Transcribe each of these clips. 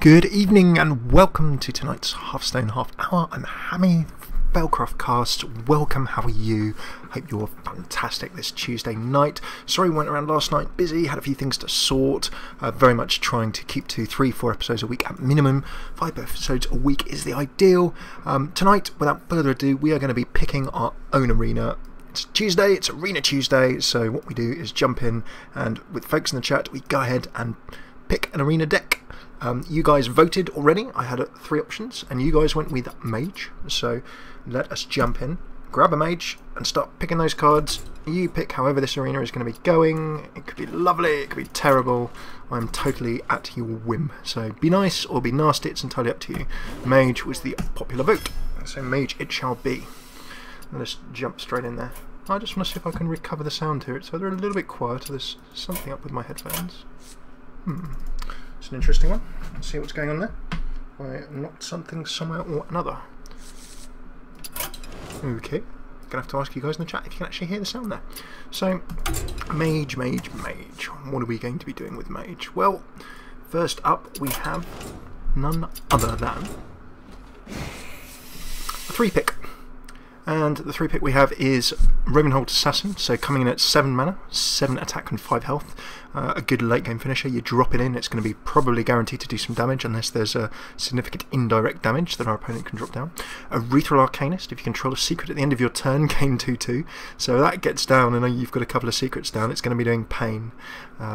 Good evening and welcome to tonight's Hearthstone Half Hour. I'm Hammy, Belcroftcast. Welcome, how are you? Hope you're fantastic this Tuesday night. Sorry we went around last night, busy, had a few things to sort. Very much trying to keep to 3-4 episodes a week at minimum. 5 episodes a week is the ideal. Tonight, without further ado, we are going to be picking our own arena. It's Tuesday, it's Arena Tuesday, so what we do is jump in and with folks in the chat, we go ahead and pick an arena deck. You guys voted already. I had 3 options and you guys went with Mage, so let us jump in, grab a Mage and start picking those cards. You pick however this arena is going to be going. It could be lovely, it could be terrible. I'm totally at your whim, so be nice or be nasty, it's entirely up to you. Mage was the popular vote, so Mage it shall be. Let's jump straight in there. I just want to see if I can recover the sound here. It's either a little bit quiet or there's something up with my headphones. It's an interesting one. Let's see what's going on there. I knocked something somewhere or another. Okay, I'm going to have to ask you guys in the chat if you can actually hear the sound there. So, Mage. What are we going to be doing with Mage? Well, first up we have none other than a 3-pick. And the 3-pick we have is Ravenhold Assassin, so coming in at 7 mana, 7 attack and 5 health. A good late game finisher. You drop it in, it's going to be probably guaranteed to do some damage unless there's a significant indirect damage that our opponent can drop down. A Ethereal Arcanist, if you control a secret at the end of your turn, gain 2/2. So that gets down, and you've got a couple of secrets down, it's going to be doing pain.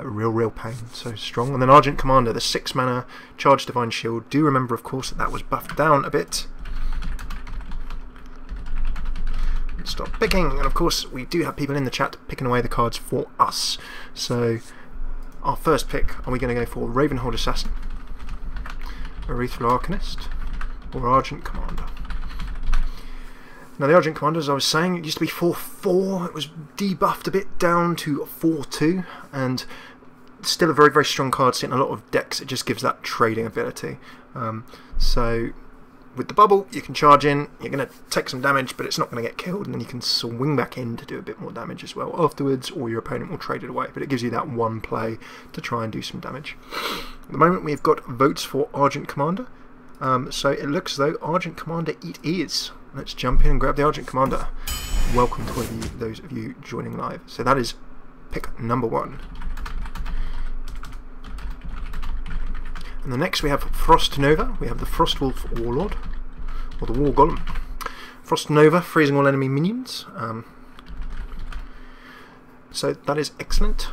Real pain, so strong. And then Argent Commander, the 6 mana, charge Divine Shield. Do remember, of course, that was buffed down a bit. Stop picking, and of course we do have people in the chat picking away the cards for us. So our first pick, are we going to go for Ravenhold Assassin, Ethereal Arcanist, or Argent Commander? Now the Argent Commander, as I was saying, it used to be 4/4, it was debuffed a bit down to 4/2, and still a very, very strong card set in a lot of decks. It just gives that trading ability. So with the bubble, you can charge in, you're going to take some damage, but it's not going to get killed, and then you can swing back in to do a bit more damage as well afterwards, or your opponent will trade it away, but it gives you that one play to try and do some damage. At the moment, we've got votes for Argent Commander, so it looks as though Argent Commander it is. Let's jump in and grab the Argent Commander. Welcome to those of you joining live. So that is pick number 1. And the next we have Frostnova. We have the Frostwolf Warlord, or the War Golem. Frostnova, freezing all enemy minions. So that is excellent.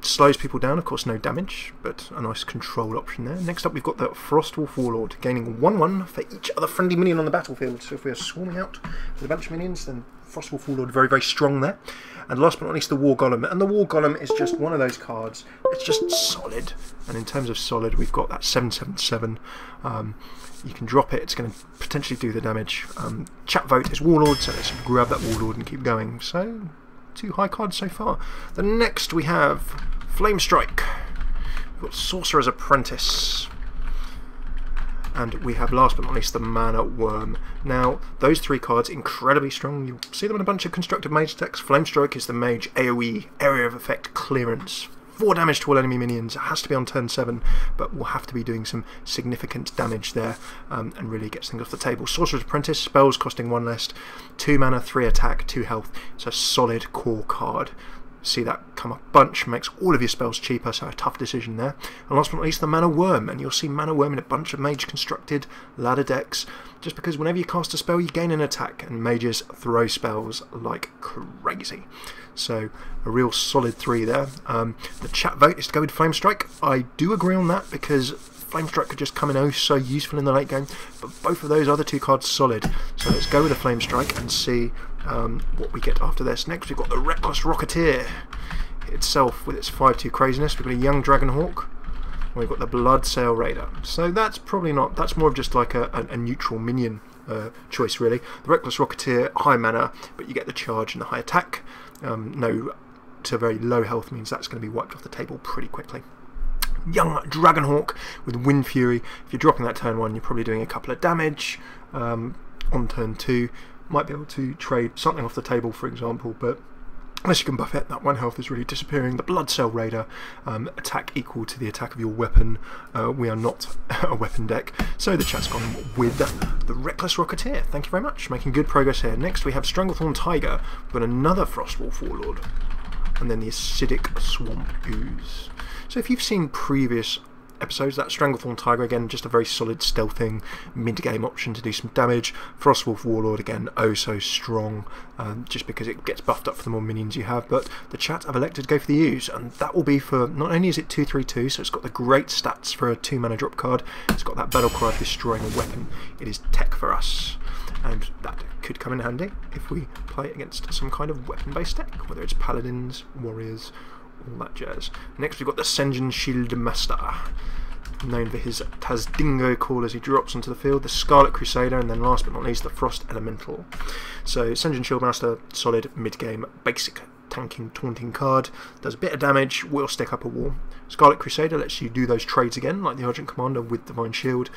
Slows people down, of course no damage, but a nice control option there. Next up we've got the Frostwolf Warlord, gaining 1/1 for each other friendly minion on the battlefield. So if we are swarming out with a bunch of minions, then Frostwolf Warlord very, very strong there. And last but not least, the War Golem. And the War Golem is just one of those cards. It's just solid. And in terms of solid, we've got that 7/7/7. You can drop it. It's going to potentially do the damage. Chat vote is Warlord, so let's grab that Warlord and keep going. So, 2 high cards so far. The next we have Flame Strike. We've got Sorcerer's Apprentice. And we have, last but not least, the Mana Worm. Now, those 3 cards, incredibly strong. You'll see them in a bunch of constructed Mage decks. Flame Strike is the Mage AoE, Area of Effect Clearance. 4 damage to all enemy minions. It has to be on turn 7, but we'll have to be doing some significant damage there, and really gets things off the table. Sorcerer's Apprentice, spells costing 1 less. 2 mana, 3 attack, 2 health. It's a solid core card. See that come a bunch, makes all of your spells cheaper, so a tough decision there. And last but not least, the Mana Worm, and you'll see Mana Worm in a bunch of Mage-constructed ladder decks, just because whenever you cast a spell, you gain an attack, and Mages throw spells like crazy. So, a real solid 3 there. The chat vote is to go with Flame Strike. I do agree on that, because Flame Strike could just come in oh so useful in the late game, but both of those other 2 cards solid. So let's go with a Flame Strike and see what we get after this. Next we've got the Reckless Rocketeer itself with its 5/2 craziness. We've got a Young Dragonhawk, and we've got the Bloodsail Raider. So that's probably not, that's more of just like a neutral minion choice really. The Reckless Rocketeer, high mana, but you get the charge and the high attack. No to very low health means that's going to be wiped off the table pretty quickly. Young Dragonhawk with Wind Fury. If you're dropping that turn 1, you're probably doing a couple of damage. On turn 2, might be able to trade something off the table, for example, but Unless you can buff it, that one health is really disappearing. The Blood Cell Raider, attack equal to the attack of your weapon. We are not a weapon deck. So the chat's gone with the Reckless Rocketeer. Thank you very much. Making good progress here. Next we have Stranglethorn Tiger. We've got another Frostwolf Warlord. And then the Acidic Swamp Ooze. So if you've seen previous episodes, that Stranglethorn Tiger, again, just a very solid stealthing mid-game option to do some damage. Frostwolf Warlord, again, oh so strong, just because it gets buffed up for the more minions you have. But the chat have elected to go for the Ooze, and that will be for, not only is it 2/3/2, so it's got the great stats for a 2-mana drop card, it's got that battle cry of destroying a weapon. It is tech for us, and that could come in handy if we play it against some kind of weapon-based deck, whether it's paladins, warriors, all that jazz. Next we've got the Senjin Shield Master, known for his Tazdingo call as he drops onto the field, the Scarlet Crusader, and then last but not least the Frost Elemental. So Senjin Shield Master, solid mid-game, basic tanking, taunting card, does a bit of damage, will stick up a wall. Scarlet Crusader lets you do those trades again, like the Argent Commander with Divine Shield.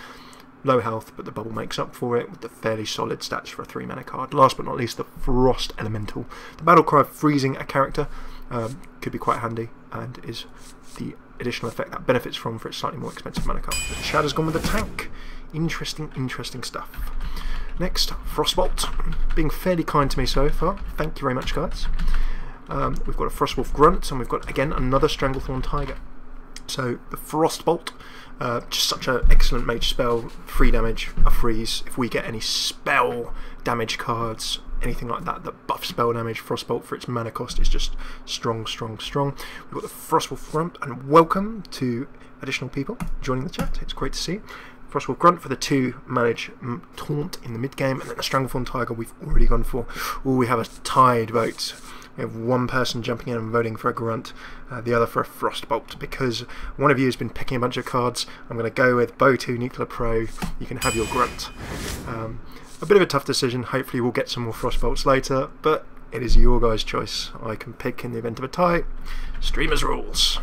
Low health, but the bubble makes up for it with the fairly solid stats for a 3-mana card. Last but not least, the Frost Elemental. The battle cry of freezing a character could be quite handy, and is the additional effect that benefits from for its slightly more expensive mana card. The Chad has gone with the tank. Interesting, interesting stuff. Next, Frostbolt. Being fairly kind to me so far. Thank you very much, guys. We've got a Frostwolf Grunt, and we've got, again, another Stranglethorn Tiger. So, the Frostbolt. Just such an excellent mage spell, free damage, a freeze. If we get any spell damage cards, anything like that, that buff spell damage, Frostbolt for its mana cost is just strong, strong, strong. We've got the Frostwolf Grunt, and welcome to additional people joining the chat. It's great to see you. Frostwolf Grunt for the 2-mana taunt in the mid-game, and then the Stranglethorn Tiger we've already gone for. Oh, we have a tied vote. We have one person jumping in and voting for a Grunt, the other for a Frostbolt, because one of you has been picking a bunch of cards. I'm going to go with Bo2 Nuclear Pro, you can have your Grunt. A bit of a tough decision, hopefully we'll get some more Frostbolts later, but it is your guys' choice. I can pick in the event of a tie. Streamers rules.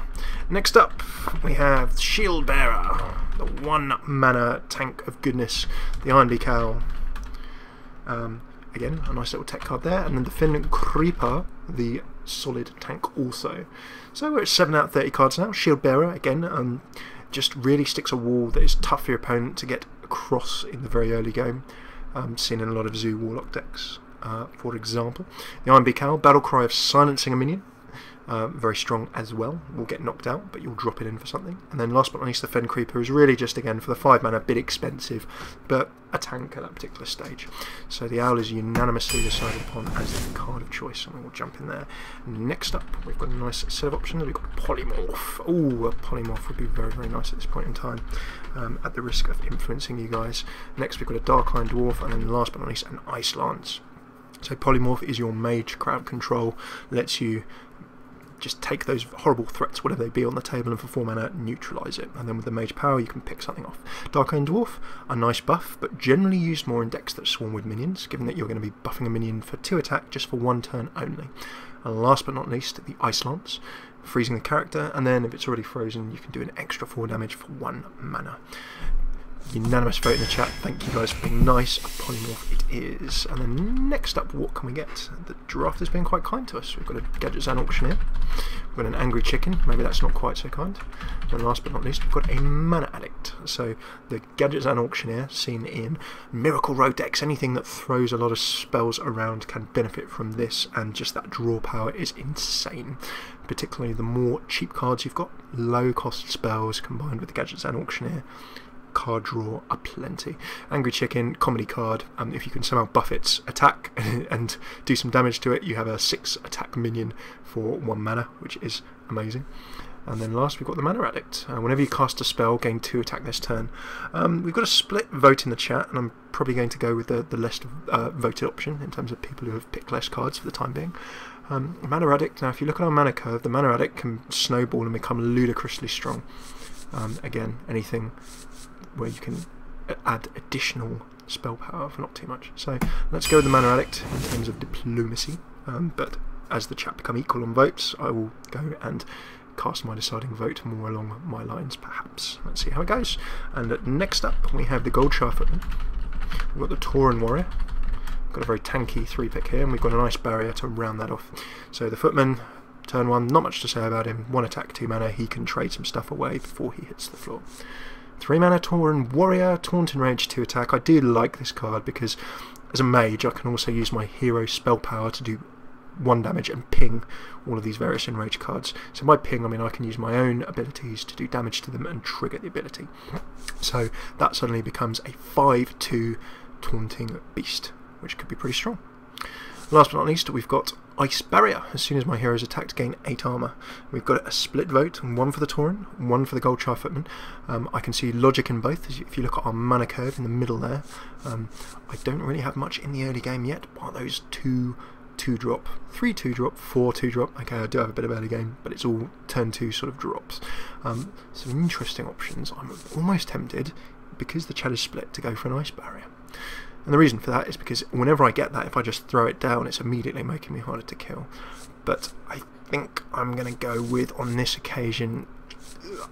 Next up, we have Shield Bearer, the 1-mana tank of goodness, the Ironbeak Owl. Again, a nice little tech card there, and then the Fin Creeper, the solid tank also. So we're at 7 out of 30 cards now. Shield Bearer again, just really sticks a wall that is tough for your opponent to get across in the very early game. Seen in a lot of Zoo Warlock decks, for example. The Ironbeak Owl, battle cry of silencing a minion. Very strong as well. Will get knocked out, but you'll drop it in for something. And then last but not least, the Fen Creeper is really just, again, for the 5-mana, a bit expensive, but a tank at that particular stage. So the Owl is unanimously decided upon as the card of choice, and we will jump in there. Next up, we've got a nice set of options. We've got Polymorph. Ooh, a Polymorph would be very, very nice at this point in time, at the risk of influencing you guys. Next, we've got a Darkline Dwarf, and then last but not least, an Ice Lance. So Polymorph is your mage crowd control, lets you just take those horrible threats, whatever they be, on the table, and for 4 mana, neutralise it. And then with the mage power, you can pick something off. Darkline Dwarf, a nice buff, but generally used more in decks that swarm with minions, given that you're going to be buffing a minion for 2 attack just for 1 turn only. And last but not least, the Ice Lance, freezing the character, and then if it's already frozen, you can do an extra 4 damage for 1 mana. Unanimous vote in the chat. Thank you guys for being nice. A Polymorph it is. And then next up, what can we get? The draft has been quite kind to us. We've got a Gadgetzan Auctioneer. We've got an Angry Chicken. Maybe that's not quite so kind. And last but not least, we've got a Mana Addict. So the Gadgetzan Auctioneer, seen in Miracle Row decks, anything that throws a lot of spells around can benefit from this, and just that draw power is insane. Particularly the more cheap cards you've got, low cost spells combined with the Gadgetzan Auctioneer. Card draw aplenty. Angry Chicken, comedy card, and if you can somehow buff its attack and do some damage to it, you have a 6-attack minion for 1 mana, which is amazing. And then last, we've got the Mana Addict. Whenever you cast a spell, gain 2 attack this turn. We've got a split vote in the chat, and I'm probably going to go with the less voted option in terms of people who have picked less cards for the time being. Mana Addict, now if you look at our mana curve, the Mana Addict can snowball and become ludicrously strong. Again, anything where you can add additional spell power for not too much. So let's go with the Mana Addict in terms of diplomacy, but as the chat become equal on votes, I will go and cast my deciding vote more along my lines perhaps. Let's see how it goes. And next up we have the Gold Sharp Footman. We've got the Tauren Warrior, Got a very tanky 3-pick here, and we've got an Ice Barrier to round that off. So the Footman, turn 1, not much to say about him. 1 attack, 2 mana, he can trade some stuff away before he hits the floor. 3 mana, Tauren Warrior, Taunt and Rage 2 attack. I do like this card because as a mage I can also use my hero spell power to do 1 damage and ping all of these various enrage cards. So by ping I mean I can use my own abilities to do damage to them and trigger the ability. So that suddenly becomes a 5-2 taunting beast, which could be pretty strong. Last but not least, we've got Ice Barrier. As soon as my heroes attacked, gain 8 armour. We've got a split vote, 1 for the Tauren, 1 for the Goldshire Footman. I can see logic in both. If you look at our mana curve in the middle there, I don't really have much in the early game yet, but those 2-2-drop, 3-2-drop, 4-2-drop. Okay, I do have a bit of early game, but it's all turn 2 sort of drops. Some interesting options. I'm almost tempted, because the chat is split, to go for an Ice Barrier. And the reason for that is because whenever I get that, if I just throw it down, it's immediately making me harder to kill. But I think I'm going to go with, on this occasion,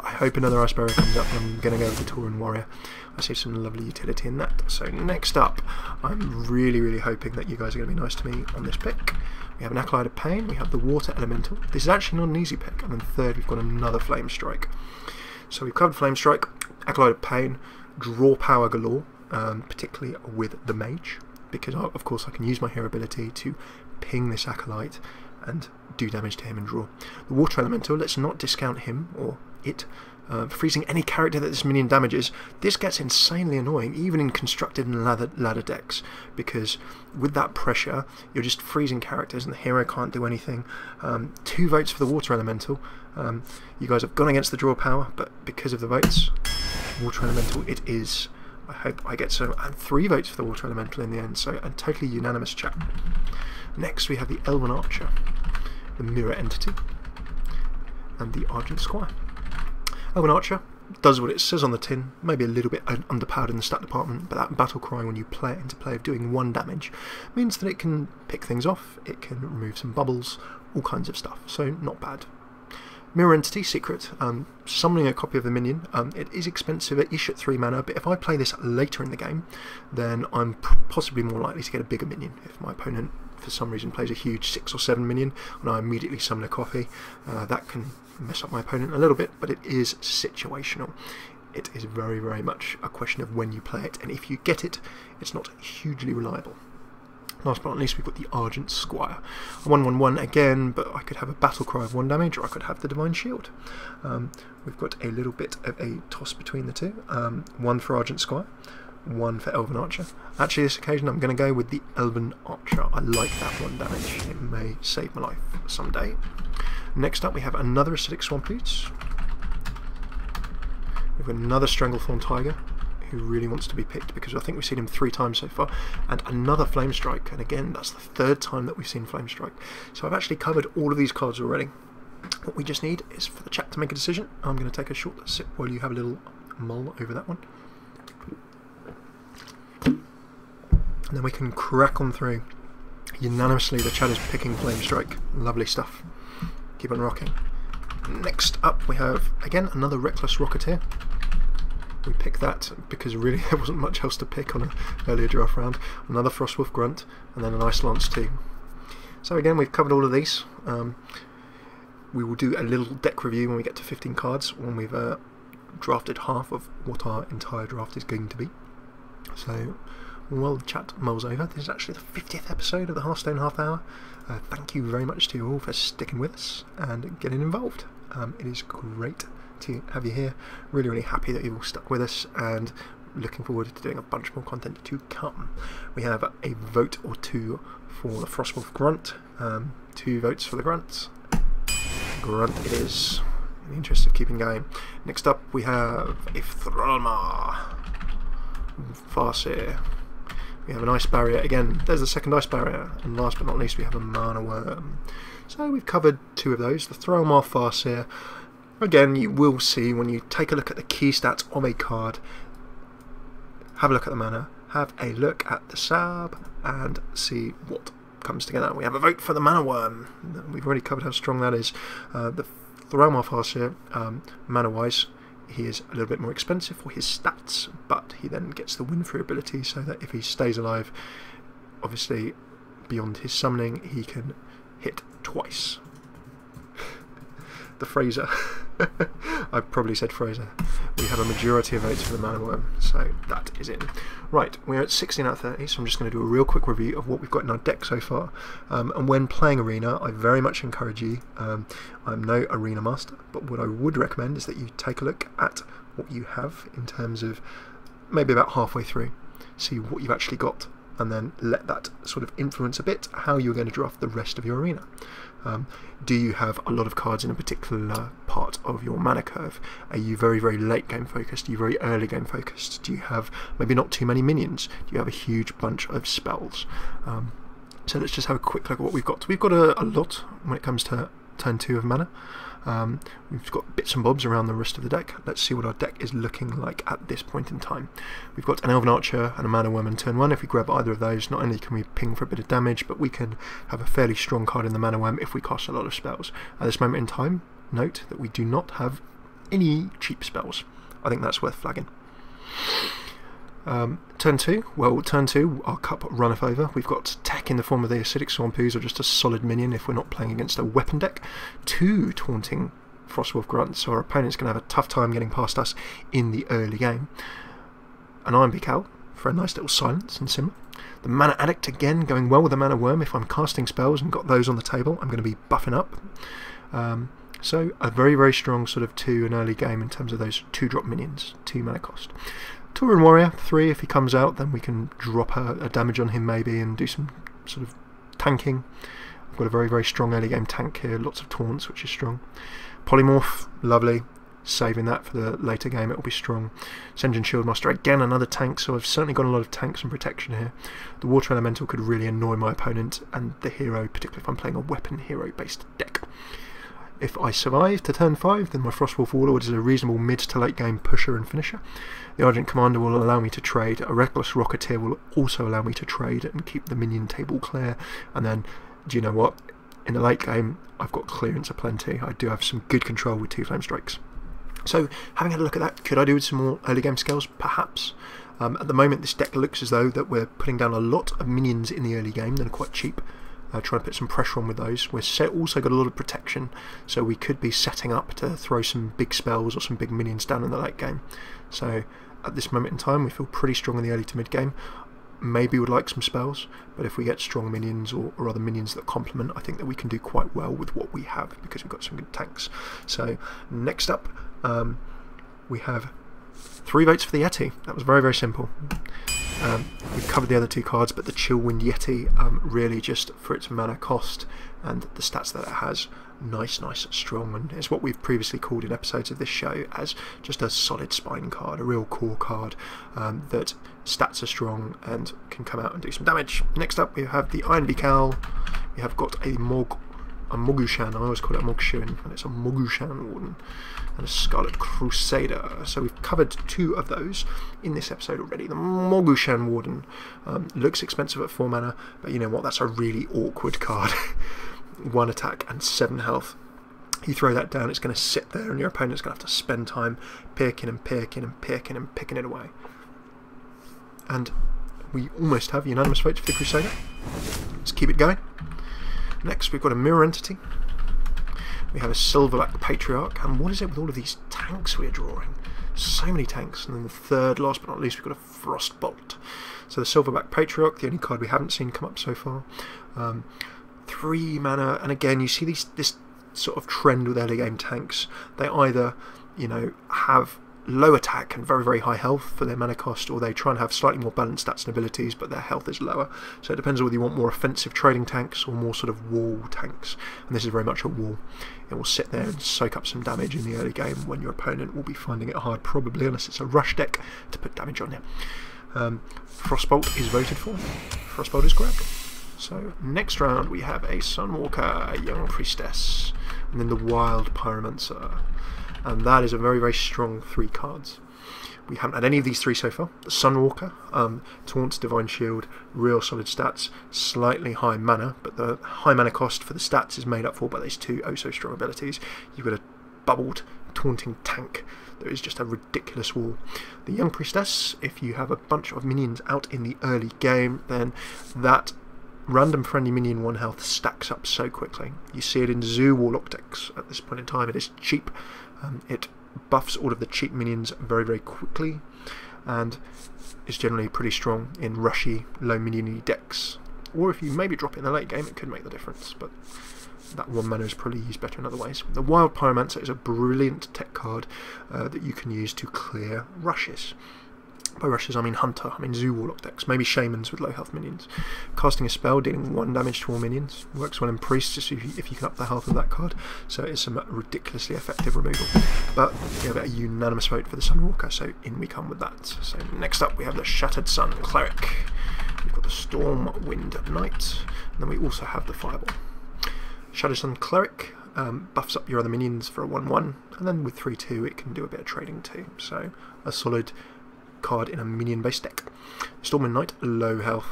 I hope another Ice Barrier comes up, and I'm going to go with the Tauren Warrior. I see some lovely utility in that. So next up, I'm really, really hoping that you guys are going to be nice to me on this pick. We have an Acolyte of Pain, we have the Water Elemental. This is actually not an easy pick. And then third, we've got another Flame Strike. So we've covered Flame Strike, Acolyte of Pain, draw power galore. Particularly with the mage, because of course I can use my hero ability to ping this acolyte and do damage to him and draw. The Water Elemental, let's not discount him or it. Freezing any character that this minion damages. This gets insanely annoying even in constructed and ladder decks, because with that pressure you're just freezing characters and the hero can't do anything. 2 votes for the Water Elemental. You guys have gone against the draw power, but because of the votes, Water Elemental it is. I hope I get some, and 3 votes for the Water Elemental in the end, so a totally unanimous chat. Next we have the Elven Archer, the Mirror Entity, and the Argent Squire. Elven Archer does what it says on the tin, maybe a little bit underpowered in the stat department, but that battle cry when you play it into play of doing 1 damage means that it can pick things off, it can remove some bubbles, all kinds of stuff, so not bad. Mirror Entity, secret, summoning a copy of the minion. It is expensive ish at 3 mana, but if I play this later in the game, then I'm possibly more likely to get a bigger minion. If my opponent, for some reason, plays a huge 6 or 7 minion, and I immediately summon a copy, that can mess up my opponent a little bit, but it is situational. It is very, very much a question of when you play it, and if you get it, it's not hugely reliable. Last but not least, we've got the Argent Squire. 1/1/1 again, but I could have a battle cry of 1 damage, or I could have the Divine Shield. We've got a little bit of a toss between the two. 1 for Argent Squire, 1 for Elven Archer. Actually, this occasion, I'm going to go with the Elven Archer. I like that 1 damage. It may save my life someday. Next up, we have another Acidic Swamp Ooze. We've got another Stranglethorn Tiger, who really wants to be picked because I think we've seen him 3 times so far, and another Flame Strike, and again that's the 3rd time that we've seen Flame Strike. So I've actually covered all of these cards already. What we just need is for the chat to make a decision. I'm going to take a short sip while you have a little mull over that one, and then we can crack on through. Unanimously the chat is picking Flame Strike. Lovely stuff, keep on rocking. Next up we have again another Reckless Rocketeer. We picked that because really there wasn't much else to pick on an earlier draft round. Another Frostwolf Grunt, and then an Ice Lance too. So again, we've covered all of these. We will do a little deck review when we get to 15 cards, when we've drafted half of what our entire draft is going to be. So while the chat mulls over, this is actually the 50th episode of the Hearthstone Half Hour. Thank you very much to you all for sticking with us and getting involved. It is great to have you here. Really, really happy that you've all stuck with us, and looking forward to doing a bunch more content to come. We have a vote or 2 for the Frostwolf Grunt, 2 votes for the Grunt. Grunt it is, in the interest of keeping going. Next up we have a Thrallmar Farseer. We have an Ice Barrier again, there's the 2nd Ice Barrier, and last but not least we have a Mana Worm. So we've covered 2 of those. The Thrallmar Farseer, again, you will see when you take a look at the key stats of a card, have a look at the mana, have a look at the sab, and see what comes together. We have a vote for the Mana Worm. We've already covered how strong that is. The Thrallmar Farseer, mana-wise, he is a little bit more expensive for his stats, but he then gets the win-through ability so that if he stays alive, obviously beyond his summoning he can hit twice. The Fraser. I probably said Fraser. We have a majority of votes for the Mana Worm, so that is in. Right, we're at 16 out of 30, so I'm just going to do a real quick review of what we've got in our deck so far. And when playing Arena, I very much encourage you, I'm no Arena master, but what I would recommend is that you take a look at what you have in terms of maybe about halfway through, see what you've actually got, and then let that sort of influence a bit how you're going to draft the rest of your arena. Do you have a lot of cards in a particular part of your mana curve? Are you very, very late game focused? Are you very early game focused? Do you have maybe not too many minions? Do you have a huge bunch of spells? So let's just have a quick look at what we've got. We've got a lot when it comes to turn 2 of mana. We've got bits and bobs around the rest of the deck. Let's see what our deck is looking like at this point in time. We've got an Elven Archer and a Mana Worm in turn 1. If we grab either of those, not only can we ping for a bit of damage, but we can have a fairly strong card in the Mana Worm if we cast a lot of spells. At this moment in time, note that we do not have any cheap spells. I think that's worth flagging. Turn 2, well, turn 2, our cup runneth over. We've got tech in the form of the Acidic Swamp Ooze, or just a solid minion if we're not playing against a weapon deck. 2 Taunting Frostwolf Grunts, so our opponent's going to have a tough time getting past us in the early game. An Iron Beak for a nice little silence and simmer. The Mana Addict, again, going well with the Mana Worm. If I'm casting spells and got those on the table, I'm going to be buffing up. So a very, very strong sort of 2 in early game in terms of those 2-drop minions, 2 mana cost. Tauren Warrior, 3, if he comes out then we can drop a damage on him maybe and do some sort of tanking. I've got a very, very strong early game tank here, lots of taunts, which is strong. Polymorph, lovely, saving that for the later game, it will be strong. Senjin Shield Master, again another tank, so I've certainly got a lot of tanks and protection here. The Water Elemental could really annoy my opponent, and the Hero, particularly if I'm playing a weapon hero based deck. If I survive to turn 5, then my Frostwolf Warlord is a reasonable mid to late game pusher and finisher. The Argent Commander will allow me to trade, a Reckless Rocketeer will also allow me to trade and keep the minion table clear, and then, do you know what, in the late game I've got clearance aplenty, I do have some good control with 2 Flame Strikes. So, having had a look at that, could I do with some more early game skills? Perhaps. At the moment this deck looks as though that we're putting down a lot of minions in the early game that are quite cheap. Try and put some pressure on with those. We've also got a lot of protection, so we could be setting up to throw some big spells or some big minions down in the late game. So at this moment in time we feel pretty strong in the early to mid game. Maybe we'd like some spells, but if we get strong minions or other minions that complement, I think that we can do quite well with what we have because we've got some good tanks. So next up we have 3 votes for the Yeti. That was very, very simple. We've covered the other 2 cards, but the Chillwind Yeti, really just for its mana cost and the stats that it has, nice, strong, and it's what we've previously called in episodes of this show as just a solid spine card, a real core card that stats are strong and can come out and do some damage. Next up we have the Iron Vical. We have got a Mogu'shan, I always call it a Mogu'shan, and it's a Mogu'shan Warden, and a Scarlet Crusader. So we've covered 2 of those in this episode already. The Mogu'shan Warden looks expensive at 4 mana, but you know what, that's a really awkward card. 1 attack and 7 health. You throw that down, it's going to sit there, and your opponent's going to have to spend time picking it away. And we almost have unanimous votes for the Crusader. Let's keep it going. Next we've got a Mirror Entity, we have a Silverback Patriarch, and what is it with all of these tanks we're drawing? So many tanks, and then the third, last but not least, we've got a Frostbolt. So the Silverback Patriarch, the only card we haven't seen come up so far. 3 mana, and again you see this sort of trend with early game tanks. They either, you know, have low attack and very, very high health for their mana cost, or they try and have slightly more balanced stats and abilities but their health is lower. So it depends on whether you want more offensive trading tanks or more sort of wall tanks, and this is very much a wall. It will sit there and soak up some damage in the early game when your opponent will be finding it hard, probably, unless it's a rush deck, to put damage on you. Frostbolt is voted for, Frostbolt is grabbed. So next round we have a Sunwalker, a Young Priestess, and then the Wild Pyromancer. And that is a very, very strong 3 cards. We haven't had any of these 3 so far. The Sunwalker, Taunts, Divine Shield, real solid stats, slightly high mana, but the high mana cost for the stats is made up for by these 2 oh-so-strong abilities. You've got a bubbled, taunting tank that is just a ridiculous wall. The Young Priestess, if you have a bunch of minions out in the early game, then that Random friendly minion 1 health stacks up so quickly. You see it in Zoo Warlock decks at this point in time. It is cheap. It buffs all of the cheap minions very, very quickly, and is generally pretty strong in rushy, low minion-y decks. Or if you maybe drop it in the late game, it could make the difference, but that one mana is probably used better in other ways. The Wild Pyromancer is a brilliant tech card that you can use to clear rushes. By rushes I mean Hunter, I mean Zoo Warlock decks, maybe Shamans with low health minions. Casting a spell, dealing 1 damage to all minions. Works well in Priests if you can up the health of that card, so it's some ridiculously effective removal. But we have a unanimous vote for the Sunwalker, so in we come with that. So next up we have the Shattered Sun Cleric. We've got the Stormwind Knight, and then we also have the Fireball. Shattered Sun Cleric buffs up your other minions for a 1-1, and then with 3-2 it can do a bit of trading too, so a solid card in a minion-based deck. Stormwind Knight, low health,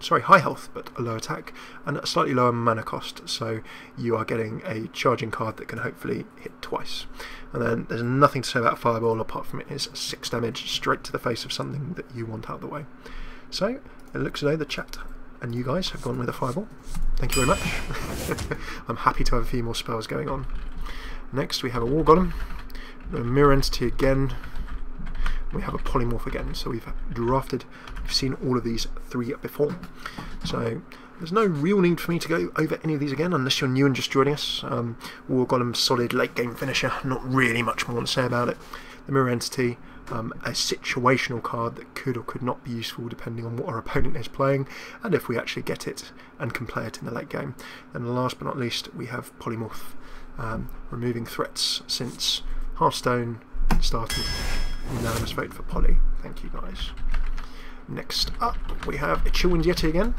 sorry, high health, but a low attack, and a slightly lower mana cost, so you are getting a charging card that can hopefully hit twice. And then there's nothing to say about Fireball apart from it is 6 damage straight to the face of something that you want out of the way. So, it looks as though the chat and you guys have gone with a Fireball. Thank you very much. I'm happy to have a few more spells going on. Next we have a War Golem, a Mirror Entity again, we have a Polymorph again, so we've drafted, we've seen all of these 3 before, so there's no real need for me to go over any of these again unless you're new and just joining us. War Golem, solid late game finisher, not really much more to say about it. The Mirror Entity, a situational card that could or could not be useful depending on what our opponent is playing and if we actually get it and can play it in the late game. And last but not least we have Polymorph, removing threats since Hearthstone started. Unanimous vote for Polly. Thank you guys. Next up we have a Chillwind Yeti again.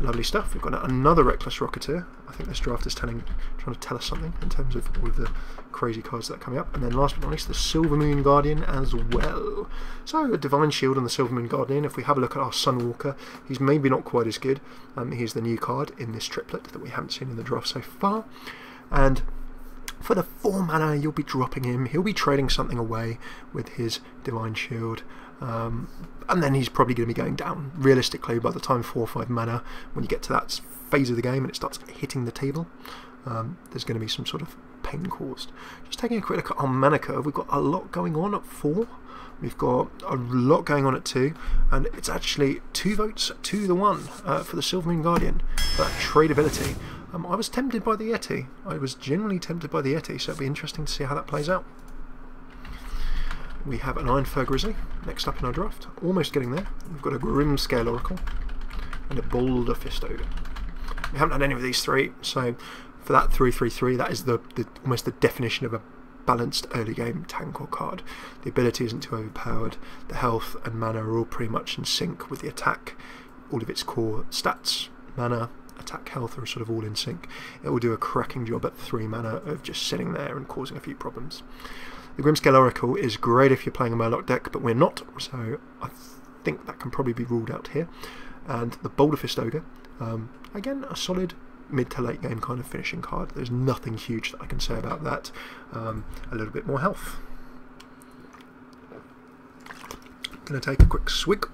Lovely stuff. We've got another Reckless Rocketeer. I think this draft is trying to tell us something in terms of all of the crazy cards that are coming up. And then last but not least the Silvermoon Guardian as well. So a Divine Shield on the Silvermoon Guardian. If we have a look at our Sunwalker, he's maybe not quite as good. He's the new card in this triplet that we haven't seen in the draft so far. And for the 4 mana you'll be dropping him, he'll be trading something away with his Divine Shield, and then he's probably going to be going down. Realistically, by the time 4 or 5 mana, when you get to that phase of the game and it starts hitting the table, there's going to be some sort of pain caused. Just taking a quick look at our mana curve, we've got a lot going on at 4, we've got a lot going on at 2, and it's actually 2 votes to the 1 for the Silvermoon Guardian, for that tradability. I was tempted by the Yeti. I was generally tempted by the Yeti, so it'll be interesting to see how that plays out. We have an Iron Fur Grizzly next up in our draft. Almost getting there. We've got a Grimscale Oracle and a Boulder Fist Ogre. We haven't had any of these 3, so for that 3-3-3, that is the almost the definition of a balanced early game tank or card. The ability isn't too overpowered. The health and mana are all pretty much in sync with the attack. All of its core stats, mana, attack, health are sort of all in sync. It will do a cracking job at 3 mana of just sitting there and causing a few problems. The Grimscale Oracle is great if you're playing a Murloc deck, but we're not, so I think that can probably be ruled out here. And the Boulder Fist Ogre, again a solid mid to late game kind of finishing card. There's nothing huge that I can say about that. A little bit more health. I'm going to take a quick swig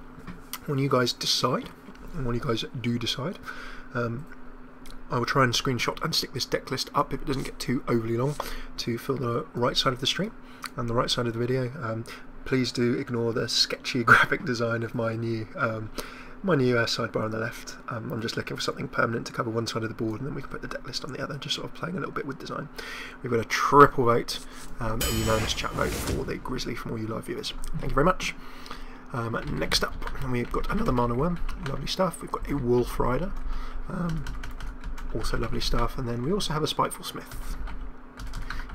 when you guys decide, and when you guys do decide. I will try and screenshot and stick this deck list up if it doesn't get too overly long to fill the right side of the stream and the right side of the video. Please do ignore the sketchy graphic design of my new sidebar on the left. I'm just looking for something permanent to cover one side of the board, and then we can put the deck list on the other, just sort of playing a little bit with design. We've got a triple vote, a unanimous chat vote for the Grizzly from all you live viewers. Thank you very much. Next up we've got another Mana Worm, lovely stuff. We've got a Wolf Rider, also lovely stuff, and then we also have a Spiteful Smith.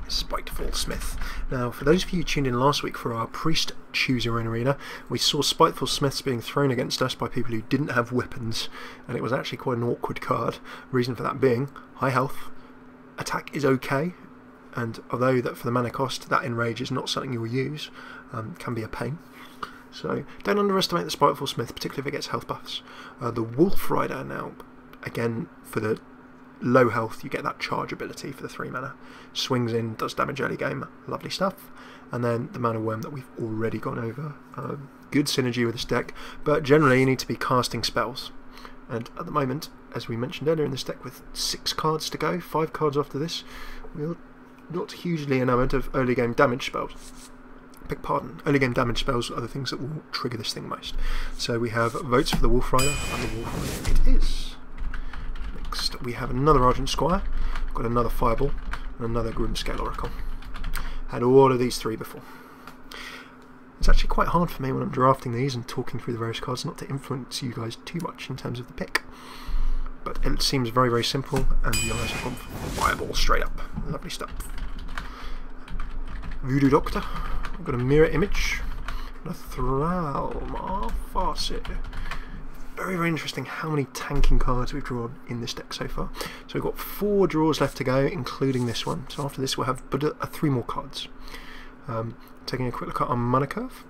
Spiteful Smith. Now, for those of you who tuned in last week for our Priest Choose Your Own Arena, we saw Spiteful Smiths being thrown against us by people who didn't have weapons, and it was actually quite an awkward card. Reason for that being, high health, attack is okay, and although that for the mana cost, that Enrage is not something you'll use, can be a pain. So don't underestimate the Spiteful Smith, particularly if it gets health buffs. The Wolf Rider now, again, for the low health, you get that charge ability for the 3 mana. Swings in, does damage early game, lovely stuff. And then the Mana Worm that we've already gone over. Good synergy with this deck, but generally you need to be casting spells. And at the moment, as we mentioned earlier in this deck, with 6 cards to go, 5 cards after this, we're not hugely enamoured of early game damage spells. Beg pardon, early game damage spells are the things that will trigger this thing most. So we have votes for the Wolf Rider, and the Wolf Rider it is. Next we have another Argent Squire, we've got another Fireball, and another Grimscale Oracle. Had all of these three before. It's actually quite hard for me when I'm drafting these and talking through the various cards not to influence you guys too much in terms of the pick. But it seems very, very simple, and the others have gone for Fireball straight up. Lovely stuff. Voodoo Doctor. We've got a Mirror Image and a Thrallmar Farseer. Very, very interesting how many tanking cards we've drawn in this deck so far. So we've got 4 draws left to go, including this one. So after this we'll have 3 more cards. Taking a quick look at our mana curve.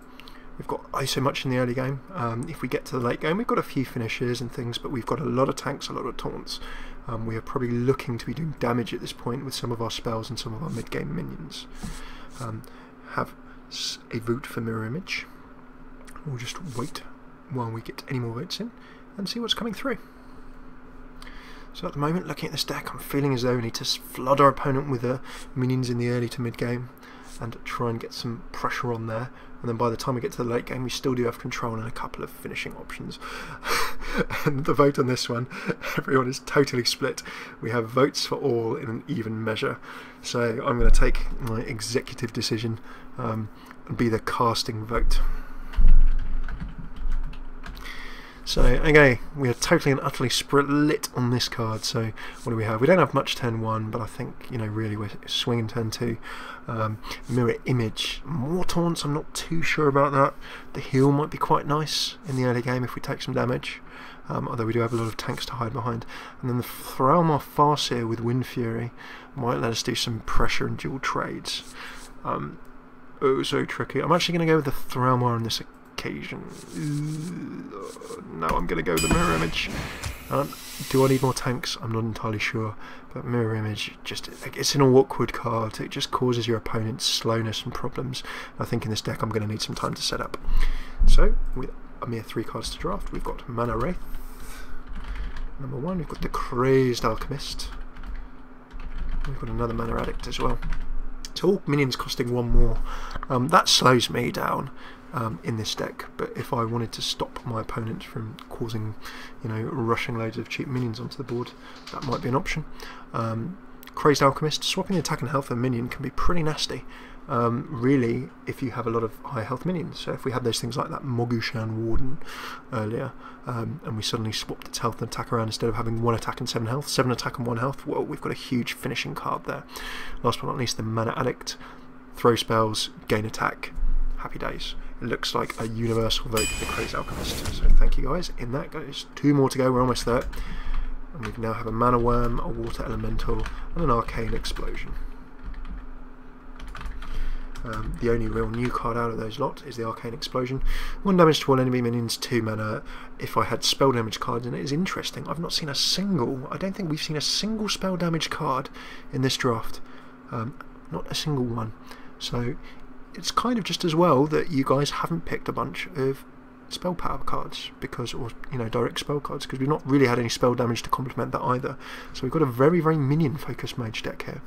We've got ISO much in the early game. If we get to the late game, we've got a few finishes and things, but we've got a lot of tanks, a lot of taunts. We are probably looking to be doing damage at this point with some of our spells and some of our mid-game minions. Have a vote for Mirror Image. We'll just wait while we get any more votes in and see what's coming through. So at the moment, looking at this deck, I'm feeling as though we need to flood our opponent with minions in the early to mid-game and try and get some pressure on there, and then by the time we get to the late game we still do have control and a couple of finishing options. And the vote on this one, everyone is totally split. We have votes for all in an even measure, so I'm going to take my executive decision and be the casting vote. So, okay, we are totally and utterly split on this card. So, what do we have? We don't have much turn 1, but I think, you know, really we're swinging turn 2. Mirror Image. More taunts, I'm not too sure about that. The heal might be quite nice in the early game if we take some damage. Although we do have a lot of tanks to hide behind. And then the Thrallmar Farseer with Wind Fury might let us do some pressure and dual trades. Oh, so tricky. I'm actually going to go with the Thrallmar on this occasion. No, I'm going to go with the Mirror Image. Do I need more tanks? I'm not entirely sure, but Mirror Image, just it's an awkward card. It just causes your opponent's slowness and problems. I think in this deck I'm going to need some time to set up. So, with a mere 3 cards to draft, we've got Mana Wraith. Number 1, we've got the Crazed Alchemist. We've got another Mana Addict as well. So all minions costing 1 more. That slows me down. In this deck, but if I wanted to stop my opponent from causing, you know, rushing loads of cheap minions onto the board, that might be an option. Crazed Alchemist, swapping the attack and health of a minion can be pretty nasty, really, if you have a lot of high health minions. So if we had those things like that Mogu'shan Warden earlier, and we suddenly swapped its health and attack around, instead of having 1 attack and 7 health, 7 attack and 1 health, well, we've got a huge finishing card there. Last but not least, the Mana Addict, throw spells, gain attack, happy days. It looks like a universal vote for the Crazed Alchemist, so thank you guys. In that goes 2 more to go, we're almost there. And we now have a Mana Worm, a Water Elemental, and an Arcane Explosion. The only real new card out of those lot is the Arcane Explosion. 1 damage to all enemy minions, 2 mana. If I had spell damage cards in it, is interesting. I've not seen a single, I don't think we've seen a single spell damage card in this draft. Not a single one. So it's kind of just as well that you guys haven't picked a bunch of spell power cards, because, or, you know, direct spell cards, because we've not really had any spell damage to complement that either. So we've got a very, very minion focused mage deck here.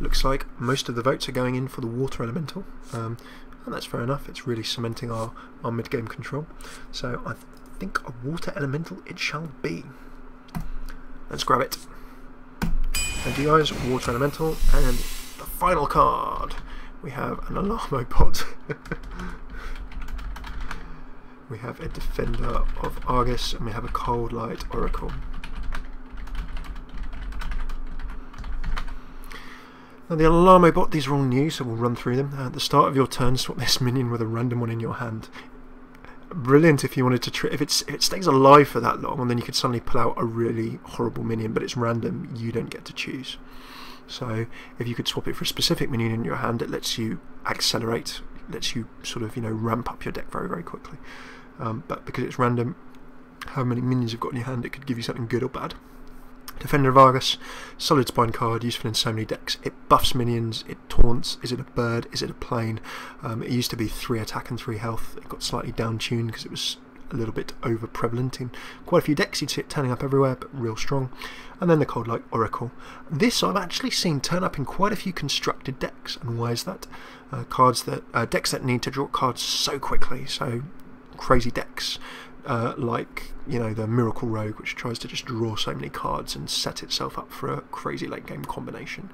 Looks like most of the votes are going in for the Water Elemental, and that's fair enough. It's really cementing our mid game control. So I think a Water Elemental it shall be. Let's grab it. Thank you guys, Water Elemental. And the final card, we have an Alarmo Pod. We have a Defender of Argus, and we have a Cold Light Oracle. Now the Alarmo Bot, these are all new, so we'll run through them. At the start of your turn, swap this minion with a random one in your hand. Brilliant if you wanted to if it stays alive for that long, and then you could suddenly pull out a really horrible minion, but it's random, you don't get to choose. So if you could swap it for a specific minion in your hand, it lets you accelerate, lets you sort of, you know, ramp up your deck very, very quickly. But because it's random, how many minions you've got in your hand, it could give you something good or bad. Defender of Argus, solid spine card, useful in so many decks. It buffs minions, it taunts. Is it a bird? Is it a plane? It used to be 3 attack and 3 health. It got slightly down tuned because it was a little bit over prevalent in quite a few decks. You'd see it turning up everywhere, but real strong. And then the Cold Light Oracle. This I've actually seen turn up in quite a few constructed decks. And why is that? Decks that need to draw cards so quickly, so crazy decks. Like, you know, the Miracle Rogue, which tries to just draw so many cards and set itself up for a crazy late game combination.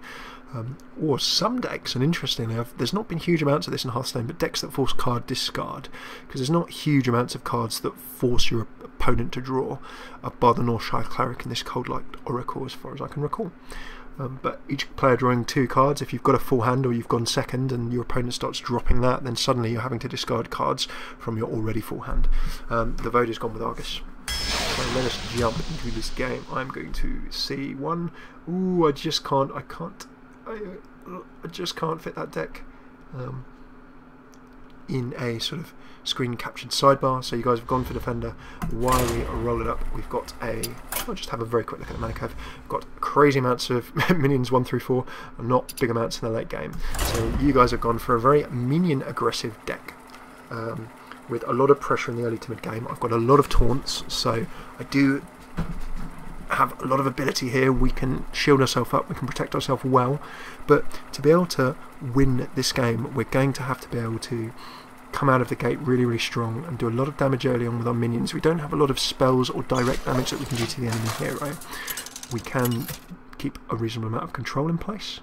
Or some decks, and interestingly, there's not been huge amounts of this in Hearthstone, but decks that force card discard, because there's not huge amounts of cards that force your opponent to draw, bar the Northshire Cleric and this Cold Light Oracle, as far as I can recall. But each player drawing two cards, if you've got a full hand or you've gone second and your opponent starts dropping that, then suddenly you're having to discard cards from your already full hand. The vote has gone with Argus. So let us jump into this game. I'm going to C1. Ooh, I just can't fit that deck in a sort of screen captured sidebar. So you guys have gone for Defender. While we roll it up, we've got a, I'll just have a very quick look at the mana cave. We've got crazy amounts of minions 1 through 4, not big amounts in the late game. So you guys have gone for a very minion aggressive deck with a lot of pressure in the early to mid game. I've got a lot of taunts, so I do have a lot of ability here. We can shield ourselves up, we can protect ourselves well, but to be able to win this game, we're going to have to be able to come out of the gate really, really strong and do a lot of damage early on with our minions. We don't have a lot of spells or direct damage that we can do to the enemy hero. We can keep a reasonable amount of control in place.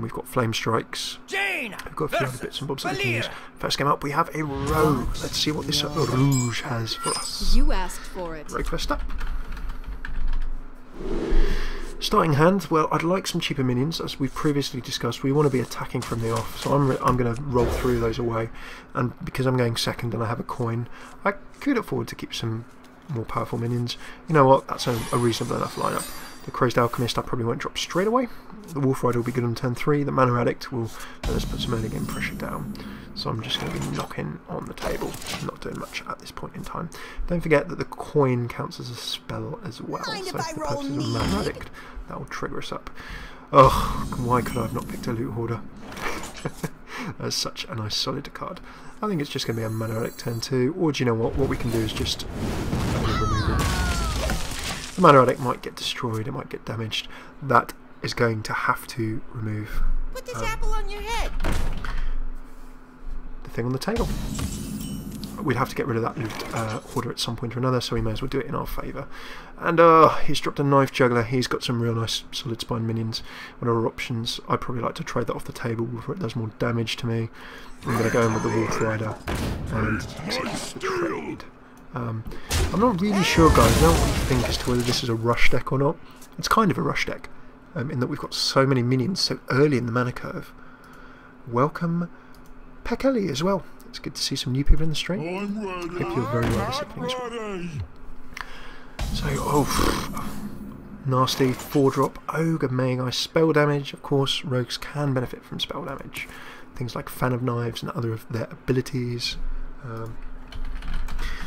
We've got Flame Strikes. We've got a few other bits and bobs that we can use. First game up, we have a Rogue. Let's see what this Rouge has for us. You asked for it. Rogue first up. Starting hand, well, I'd like some cheaper minions. As we've previously discussed, we want to be attacking from the off, so I'm going to roll through those away, and because I'm going second and I have a coin, I could afford to keep some more powerful minions. You know what, that's a reasonable enough lineup. The Crazed Alchemist I probably won't drop straight away. The Wolf Rider will be good on turn 3, the Mana Addict will let us put some early game pressure down. So I'm just going to be knocking on the table, not doing much at this point in time. Don't forget that the coin counts as a spell as well, so for the purposes of Mana Addict, that will trigger us up. Oh, why could I have not picked a Loot Hoarder? That's such a nice solid card. I think it's just going to be a Mana Addict turn 2, or do you know what we can do is just remove it. The Mana Addict might get destroyed, it might get damaged. That is going to have to remove put this apple on your head. The thing on the table. We'd have to get rid of that Loot Hoarder at some point or another, so we may as well do it in our favour. And he's dropped a Knife Juggler, he's got some real nice solid spine minions. One of our options, I'd probably like to trade that off the table before it does more damage to me. I'm going to go in with the Wolf Rider and the trade. I'm not really sure, guys, now what you think as to whether this is a rush deck or not. It's kind of a rush deck, in that we've got so many minions so early in the mana curve. Welcome, Pekeli, as well. It's good to see some new people in the stream. Hope you're very well this evening as well. So, nasty 4-drop Ogre May I spell damage. Of course, rogues can benefit from spell damage. Things like Fan of Knives and other of their abilities.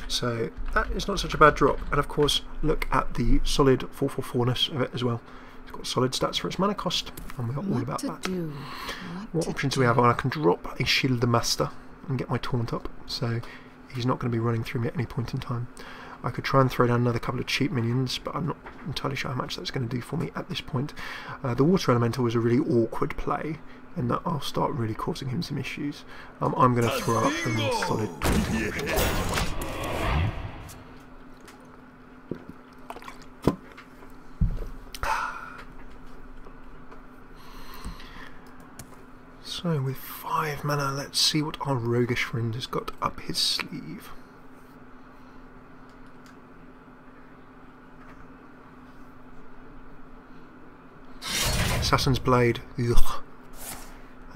So that is not such a bad drop, and of course look at the solid 4/4/4-ness of it as well. It's got solid stats for its mana cost, and we're all about that. What options do we have? I can drop a Shield Master and get my taunt up, so he's not going to be running through me at any point in time. I could try and throw down another couple of cheap minions, but I'm not entirely sure how much that's going to do for me at this point. The Water Elemental was a really awkward play, and that I'll start really causing him some issues. I'm going to throw up a solid 20 options. So with 5 mana, let's see what our roguish friend has got up his sleeve. Assassin's Blade. Ugh.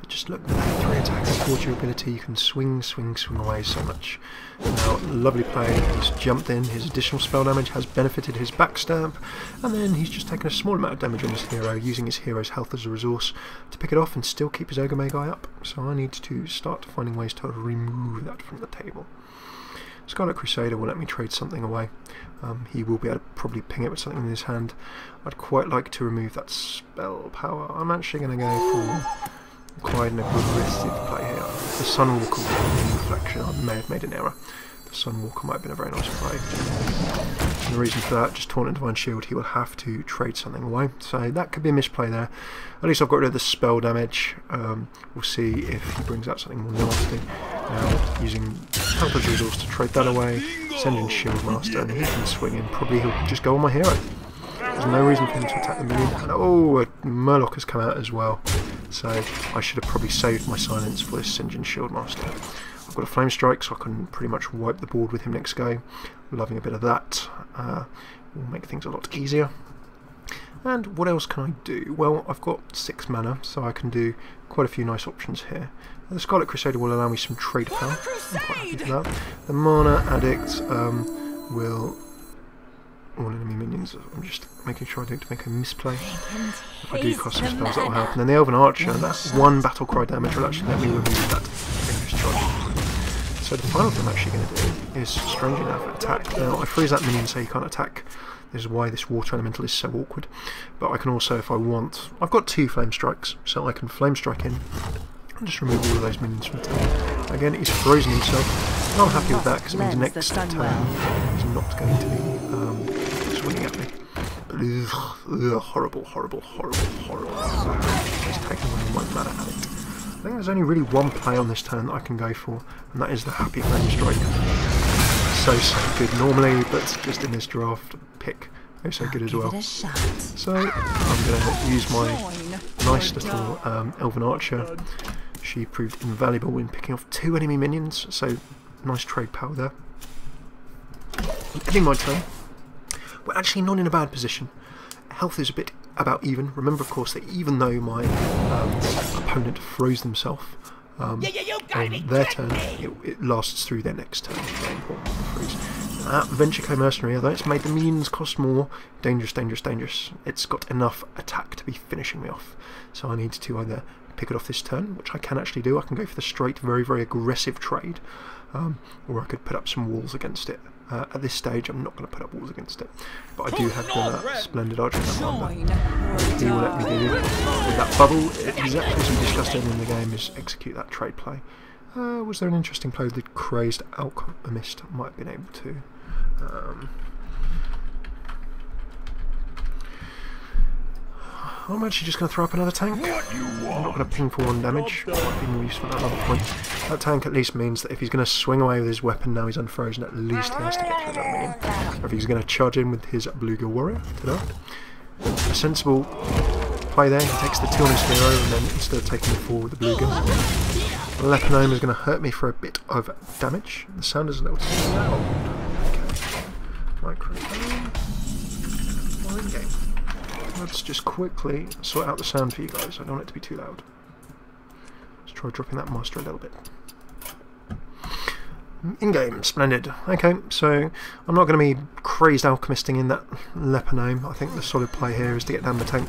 Just look at that. 3 attacks, 4 durability. You can swing, swing, swing away so much. Now, lovely play. He's jumped in. His additional spell damage has benefited his backstab, and then he's just taken a small amount of damage on his hero, using his hero's health as a resource to pick it off and still keep his Ogre May guy up. So I need to start finding ways to remove that from the table. Scarlet Crusader will let me trade something away. He will be able to probably ping it with something in his hand. I'd quite like to remove that spell power. I'm actually going to go for quite an aggressive play here. The Sunwalker Reflection, I may have made an error. Sunwalker might have been a very nice play. And the reason for that, just Taunt and Divine Shield, he will have to trade something away. So that could be a misplay there. At least I've got rid of the spell damage. We'll see if he brings out something more nasty. Now, using Helper's Resource to trade that away, Senjin Shield Master, and he can swing in. Probably he'll just go on my hero. There's no reason for him to attack the minion. And oh, a Murloc has come out as well. So I should have probably saved my silence for this Senjin Shield Master. I've got a Flame Strike, so I can pretty much wipe the board with him next go. Loving a bit of that. Will make things a lot easier. And what else can I do? Well, I've got 6 mana, so I can do quite a few nice options here. The Scarlet Crusader will allow me some trade power. I'm quite happy for that. The Mana Addict will... all enemy minions. I'm just making sure I don't make a misplay. If I do cast some spells, that will help. And then the Elven Archer, that's 1 battle cry damage will actually let me remove that dangerous charge. So the final thing I'm actually going to do is, strangely enough, attack. Now I freeze that minion so he can't attack. This is why this Water Elemental is so awkward. But I can also, if I want, I've got 2 Flame Strikes, so I can Flame Strike in and just remove all of those minions from the turn. Again, he's frozen himself. I'm happy with that because it means next turn he's not going to be swinging at me. But horrible, horrible, horrible, horrible. He's taking away my mana addict. I think there's only really one play on this turn that I can go for, and that is the Happy Flame Strike. So good normally, but just in this draft pick, oh so good as well. So I'm going to use my nice little Elven Archer. She proved invaluable in picking off 2 enemy minions, so nice trade power there. Ending my turn. We're actually not in a bad position. Health is a bit about even. Remember, of course, that even though my opponent froze themselves, on their turn, it lasts through their next turn. That Ventureco Mercenary, although it's made the minions cost more, dangerous, dangerous, dangerous. It's got enough attack to be finishing me off. So I need to either pick it off this turn, which I can actually do. I can go for the straight, very, very aggressive trade, or I could put up some walls against it. At this stage, I'm not going to put up walls against it, but I do have the Splendid Argent Commander. He will let me do with that bubble. Exactly as we discussed earlier in the game, is execute that trade play. Was there an interesting play that Crazed Alchemist might have been able to? I'm actually just going to throw up another tank. I'm not going to ping for 1 damage. Might be more useful at another point. That tank at least means that if he's going to swing away with his weapon now he's unfrozen, at least he has to get through that minion. Or if he's going to charge in with his Bluegill Warrior, a sensible play there. He takes the 2 on his hero and then instead of taking the 4 with the Bluegill. The Leponome is going to hurt me for a bit of damage. The sound is a little too loud. Okay. Microphone. We're in game. Let's just quickly sort out the sound for you guys. I don't want it to be too loud. Let's try dropping that master a little bit. In-game, splendid. Okay, so I'm not going to be Crazed Alchemisting in that Leponome. I think the solid play here is to get down the tank.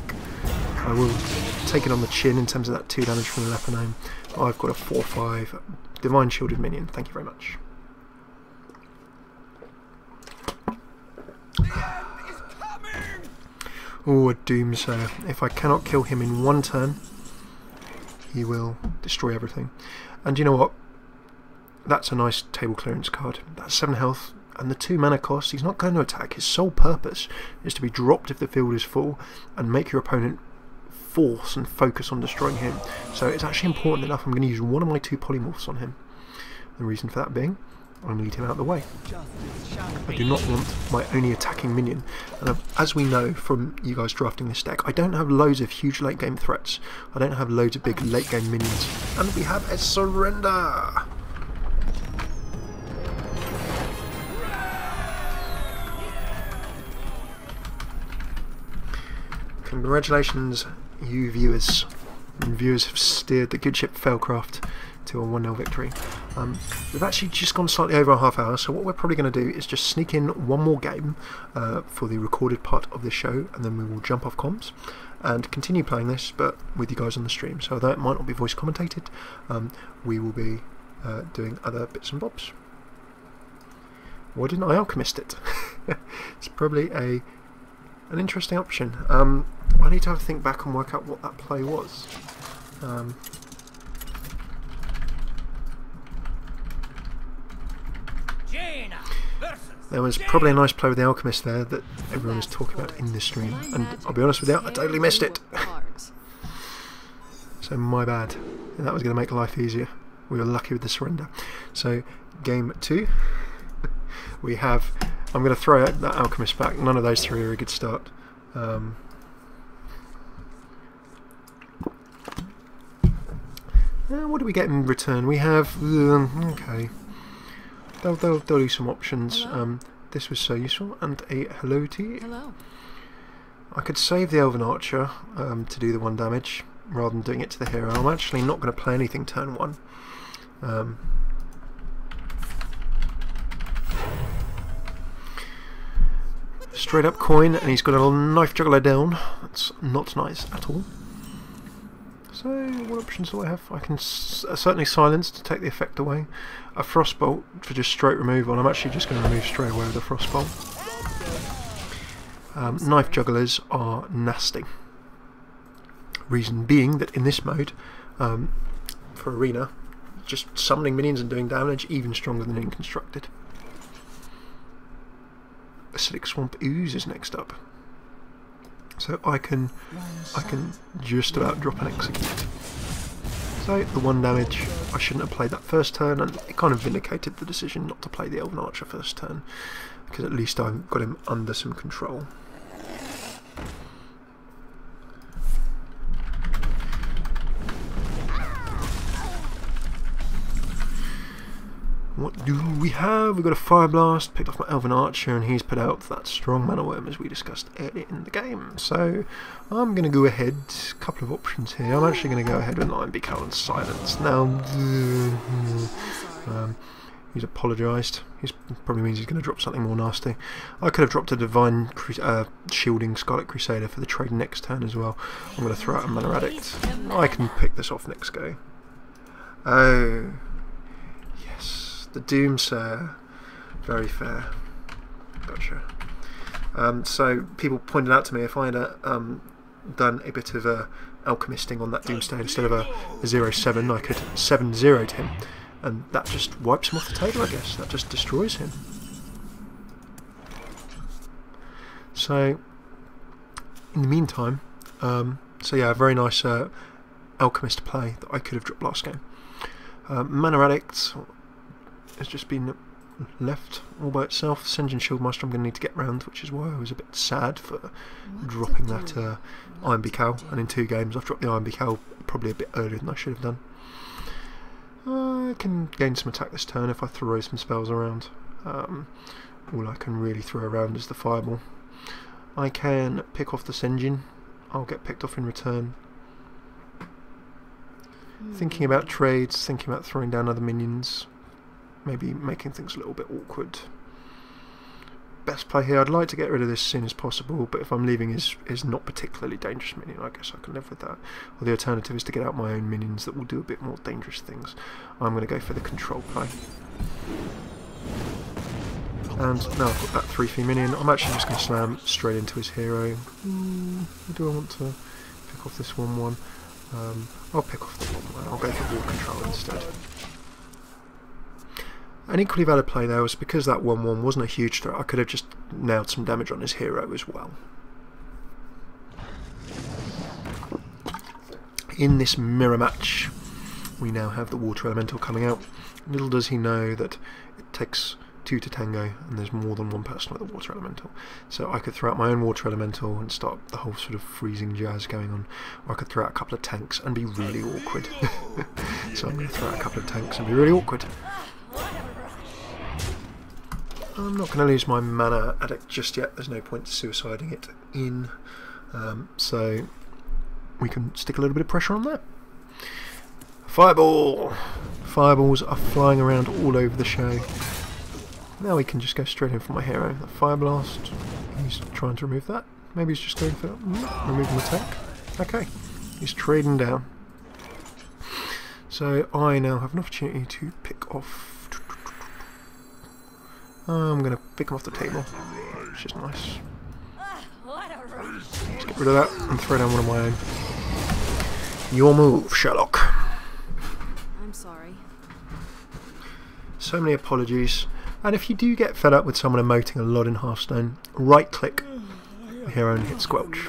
I will take it on the chin in terms of that 2 damage from the Leponome. I've got a 4-5 Divine Shielded Minion. Thank you very much. Oh, a Doomsayer. If I cannot kill him in 1 turn, he will destroy everything. And you know what? That's a nice table clearance card. That's 7 health, and the 2 mana cost, he's not going to attack. His sole purpose is to be dropped if the field is full, and make your opponent force and focus on destroying him. So it's actually important enough I'm going to use 1 of my 2 polymorphs on him. The reason for that being, I need him out of the way. I do not want my only attacking minion, and as we know from you guys drafting this deck, I don't have loads of huge late game threats. I don't have loads of big late game minions, and we have a surrender! Congratulations, you viewers. And viewers have steered the good ship Failcraft to a 1-0 victory. We've actually just gone slightly over a half hour, so what we're probably going to do is just sneak in 1 more game for the recorded part of the show, and then we will jump off comms and continue playing this, but with you guys on the stream. So although it might not be voice commentated, we will be doing other bits and bobs. Why didn't I alchemist it? It's probably an interesting option. I need to have a think back and work out what that play was. There was probably a nice play with the Alchemist there that everyone was talking about in this stream, and I'll be honest with you, I totally missed it. So my bad. And that was going to make life easier. We were lucky with the surrender. So game two, we have... I'm going to throw that Alchemist back. None of those three are a good start. What do we get in return? We have... okay. They'll do some options. This was so useful. And a hello to you. Hello. I could save the Elven Archer to do the one damage rather than doing it to the hero. I'm actually not going to play anything turn one. Straight up coin, and he's got a knife juggler down. That's not nice at all. So what options do I have? I can certainly silence to take the effect away. A Frostbolt for just straight remove on. I'm actually just going to remove straight away with a Frostbolt. Knife jugglers are nasty. Reason being that in this mode, for Arena, just summoning minions and doing damage even stronger than in Constructed. Acidic Swamp Ooze is next up. So I can just about drop and execute. So the one damage, I shouldn't have played that first turn, and it kind of vindicated the decision not to play the Elven Archer first turn, because at least I've got him under some control. What do we have? We've got a Fire Blast, picked off my Elven Archer, and he's put out that strong Mana Worm as we discussed earlier in the game. So I'm going to go ahead, a couple of options here. I'm actually going to go ahead with Lion Beak and Silence. Now, he's apologised. He probably means he's going to drop something more nasty. I could have dropped a Divine Shielding Scarlet Crusader for the trade next turn as well. I'm going to throw out a Mana Addict. I can pick this off next go. Oh... the Doomsayer, very fair. Gotcha. So people pointed out to me if I had done a bit of alchemisting on that Doomsayer instead of a 0/7, I could 7-0'd him, and that just wipes him off the table. I guess that just destroys him. So in the meantime, so yeah, a very nice alchemist play that I could have dropped last game. Mana Addict has just been left all by itself. Senjin Shield Master I'm going to need to get round, which is why I was a bit sad for dropping that Iron Beak Owl. And in two games I've dropped the Iron Beak Owl probably a bit earlier than I should have done. I can gain some attack this turn if I throw some spells around. All I can really throw around is the Fireball. I can pick off the Senjin. I'll get picked off in return. Thinking about trades, thinking about throwing down other minions, maybe making things a little bit awkward. Best play here, I'd like to get rid of this as soon as possible, but if I'm leaving is not particularly dangerous minion, I guess I can live with that. Or the alternative is to get out my own minions that will do a bit more dangerous things. I'm going to go for the control play. And now I've got that 3-3 minion, I'm actually just going to slam straight into his hero. Do I want to pick off this 1-1? I'll pick off the 1-1, I'll go for ward control instead. An equally valid play there was because that 1-1 wasn't a huge threat, I could have just nailed some damage on his hero as well. In this mirror match, we now have the Water Elemental coming out. Little does he know that it takes two to tango, and there's more than one person with the Water Elemental. So I could throw out my own Water Elemental and start the whole sort of freezing jazz going on, or I could throw out a couple of tanks and be really awkward. So I'm going to throw out a couple of tanks and be really awkward. I'm not going to lose my Mana Addict just yet, there's no point suiciding it in, so we can stick a little bit of pressure on that. Fireball! Fireballs are flying around all over the show. Now we can just go straight in for my hero. The Fire Blast, he's trying to remove that. Maybe he's just going for removing attack. Okay, he's trading down. So I now have an opportunity to pick off. I'm going to pick him off the table, which is nice. Let's get rid of that and throw down one of my own. Your move, Sherlock. I'm sorry. So many apologies. And if you do get fed up with someone emoting a lot in Hearthstone, right click the hero and hit squelch.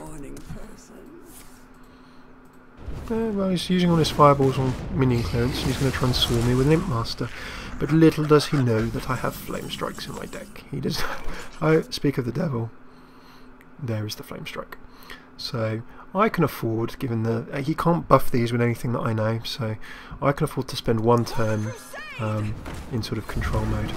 Well, he's using all his fireballs on minion clearance and he's going to try and swarm me with an Imp Master. But little does he know that I have Flame Strikes in my deck. He does. Oh, speak of the devil. There is the Flame Strike. So I can afford, given the... he can't buff these with anything that I know, so I can afford to spend one turn in sort of control mode.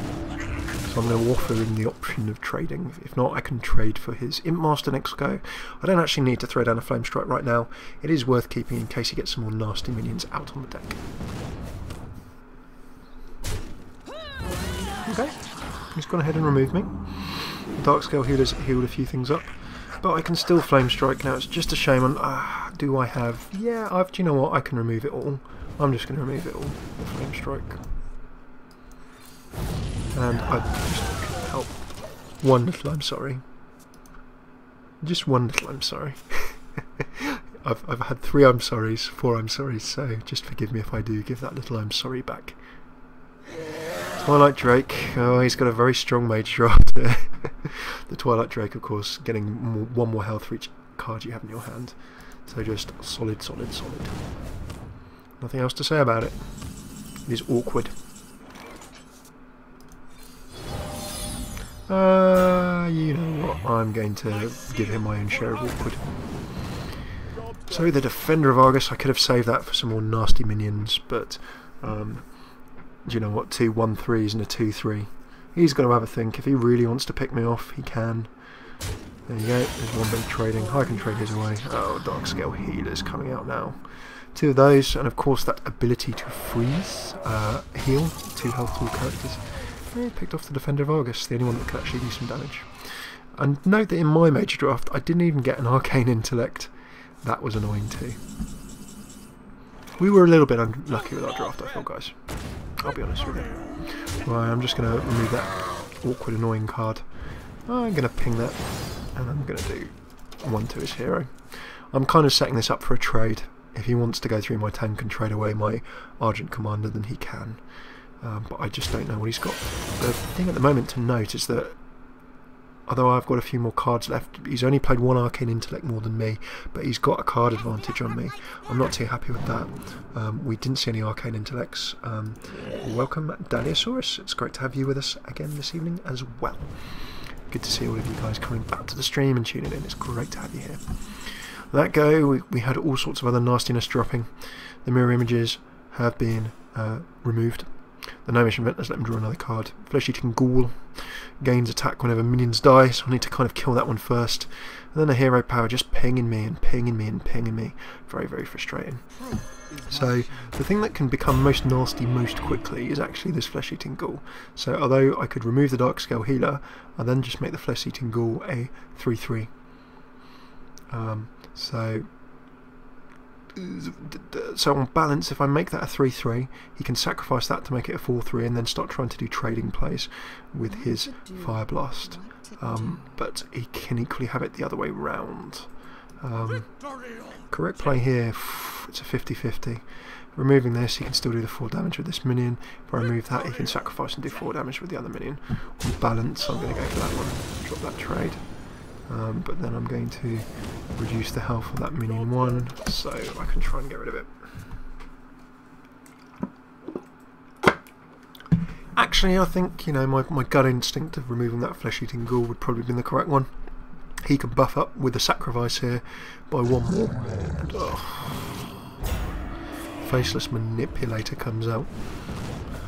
So I'm going to offer him the option of trading. If not, I can trade for his Imp Master next go. I don't actually need to throw down a Flame Strike right now. It is worth keeping in case he gets some more nasty minions out on the deck. Okay, he's gone ahead and removed me. The Darkscale Healer's healed a few things up. But I can still Flame Strike now, it's just a shame on... do I have... Yeah, do you know what? I can remove it all. I'm just going to remove it all with Flame Strike. And I just couldn't help. One little I'm sorry. Just one little I'm sorry. I've had 3 I'm sorries, 4 I'm sorries, so just forgive me if I do give that little I'm sorry back. Twilight Drake, oh, he's got a very strong mage draft. The Twilight Drake, of course, getting one more health for each card you have in your hand. So just solid, solid, solid. Nothing else to say about it. It is awkward. You know what, I'm going to give him my own share of awkward. So the Defender of Argus, I could have saved that for some more nasty minions, but... do you know what, 2 1-3s and a 2-3. He's going to have a think. If he really wants to pick me off, he can. There you go, there's one big trading. I can trade his away. Oh, Darkscale Healer's coming out now. 2 of those, and of course that ability to freeze, heal, 2 health to all characters. He picked off the Defender of Argus, the only one that could actually do some damage. And note that in my major draft, I didn't even get an Arcane Intellect. That was annoying too. We were a little bit unlucky with our draft, I thought, guys. I'll be honest with you. Right, I'm just going to remove that awkward, annoying card. I'm going to ping that, and I'm going to do 1 to his hero. I'm kind of setting this up for a trade. If he wants to go through my tank and trade away my Argent Commander, then he can. But I just don't know what he's got. The thing at the moment to note is that, although I've got a few more cards left, he's only played 1 Arcane Intellect more than me, but he's got a card advantage on me. I'm not too happy with that. We didn't see any Arcane Intellects. Welcome, Daliosaurus. It's great to have you with us again this evening as well. Good to see all of you guys coming back to the stream and tuning in. It's great to have you here. That go, we had all sorts of other nastiness dropping. The mirror images have been removed. The Gnomish Inventor has let him draw another card. Flesh Eating Ghoul gains attack whenever minions die, so I need to kind of kill that one first. And then the hero power just pinging me and pinging me and pinging me. Very, very frustrating. So the thing that can become most nasty most quickly is actually this Flesh Eating Ghoul. So although I could remove the Darkscale Healer and then just make the Flesh Eating Ghoul a 3/3. So on balance, if I make that a 3/3, he can sacrifice that to make it a 4/3 and then start trying to do trading plays with his Fire Blast. But he can equally have it the other way round. Correct play here, it's a 50-50. Removing this, he can still do the 4 damage with this minion. If I remove that, he can sacrifice and do 4 damage with the other minion. On balance, I'm going to go for that one, drop that trade. But then I'm going to reduce the health of that minion 1, so I can try and get rid of it. Actually, I think, you know, my gut instinct of removing that Flesh-Eating Ghoul would probably have been the correct one. He could buff up with a sacrifice here by 1 more. And, Faceless Manipulator comes out.